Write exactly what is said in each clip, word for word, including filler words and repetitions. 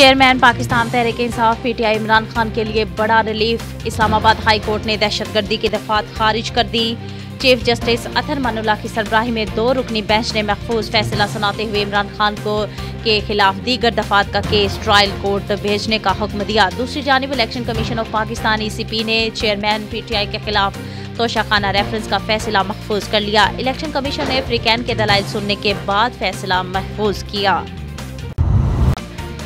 Chairman Pakistan Tehreek-e-Insaf PTI Imran Khan के लिए बड़ा रिलीफ। इस्लामाबाद हाई कोर्ट ने दहशतगर्दी की दफात खारिज कर दी। चीफ जस्टिस अथर मिनल्लाह की सरबराही में दो रुकनी बेंच ने महफूज फैसला सुनाते हुए इमरान खान को के खिलाफ दीगर दफात का केस ट्रायल कोर्ट भेजने का हुक्म दिया। दूसरी जानिब election commission of Pakistan E C P ने चेयरमैन पी टी आई के खिलाफ तोशाखाना रेफरेंस का फैसला महफूज कर लिया। इलेक्शन कमीशन ने फ्रीकैन के दलाइल सुनने के बाद फैसला महफूज किया।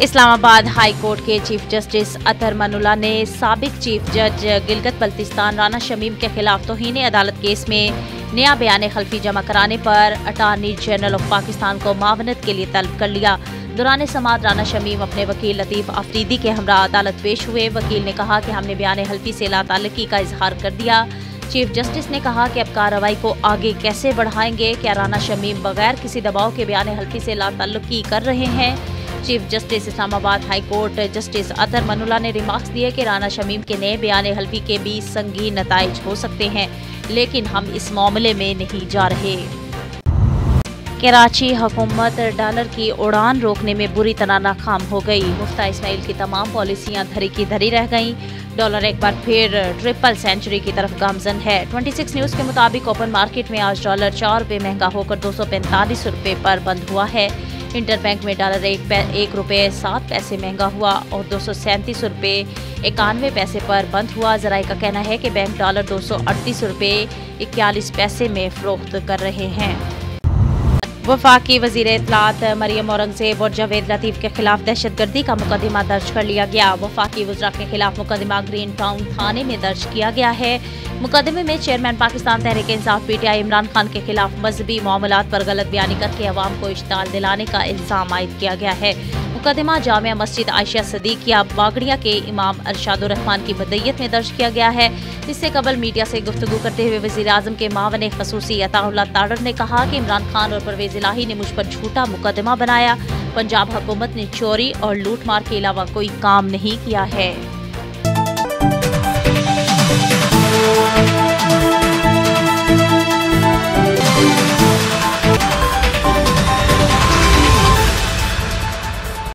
इस्लामाबाद हाई कोर्ट के चीफ जस्टिस अतहर मिनल्लाह ने साबिक चीफ जज गिलगित बल्तिस्तान राना शमीम के खिलाफ तौहीन अदालत केस में नया बयान खलफी जमा कराने पर अटार्नी जनरल ऑफ पाकिस्तान को मावनत के लिए तलब कर लिया। दौरान समात राना शमीम अपने वकील लतीफ अफरीदी के हमरा अदालत पेश हुए। वकील ने कहा कि हमने बयान हल्फी से लाताल्लुकी का इजहार कर दिया। चीफ जस्टिस ने कहा कि अब कार्रवाई को आगे कैसे बढ़ाएंगे, क्या राना शमीम बगैर किसी दबाव के बयान हल्फी से लाताल्लुकी कर रहे हैं। Chief justice Islamabad high court justice Athar Minallah ने रिमार्क्स दिए कि राना शमीम के नए बयान हल्फी के भी संगीन नताइज हो सकते हैं, लेकिन हम इस मामले में नहीं जा रहे। कराची हुकूमत डॉलर की उड़ान रोकने में बुरी तरह नाकाम हो गई। मुफ्ती इस्माइल की तमाम पॉलिसियां धरी की धरी रह गईं। डॉलर एक बार फिर ट्रिपल सेंचुरी की तरफ गामजन है। छब्बीस न्यूज़ के मुताबिक ओपन मार्केट में आज डॉलर चार रुपये महंगा होकर दो सौ पैंतालीस रुपये पर बंद हुआ है। इंटर बैंक में डॉलर एक, एक रुपये सात पैसे महंगा हुआ और दो सौ सैंतीस रुपये इक्यानवे पैसे पर बंद हुआ। जराए का कहना है कि बैंक डॉलर दो सौ अड़तीस रुपये इक्यालीस पैसे में फरोख्त कर रहे हैं। वफाकी वजीर इत्तलात मरियम औरंगजेब और जावेद लतीफ के खिलाफ दहशतगर्दी का मुकदमा दर्ज कर लिया गया। वफाकी वज़रा के खिलाफ मुकदमा ग्रीन टाउन थाने में दर्ज किया गया है। मुकदमे में chairman Pakistan Tehreek Insaf P T I Imran Khan के खिलाफ मजहबी मामलात पर गलत बयानी करके अवाम को इश्ताल दिलाने का इल्ज़ाम आयद किया गया है। मुकदमा जामा मस्जिद आयशा सिद्दीकिया बागड़िया के इमाम अरशादुर रहमान की बदयत में दर्ज किया गया है। इससे कबल मीडिया से गुफ्तगू करते हुए वज़ीर आज़म के मावने खसूसी अताउल्लाह तारर ने कहा कि इमरान खान और परवेज़ इलाही ने मुझ पर झूठा मुकदमा बनाया। पंजाब हुकूमत ने चोरी और लूट मार के अलावा कोई काम नहीं किया है।